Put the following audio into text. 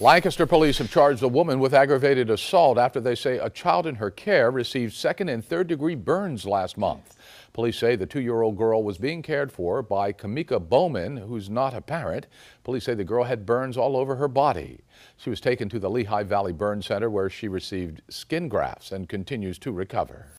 Lancaster police have charged a woman with aggravated assault after they say a child in her care received second and third degree burns last month. Police say the 2-year-old girl was being cared for by Kamika Bowman, who's not a parent. Police say the girl had burns all over her body. She was taken to the Lehigh Valley Burn Center, where she received skin grafts and continues to recover.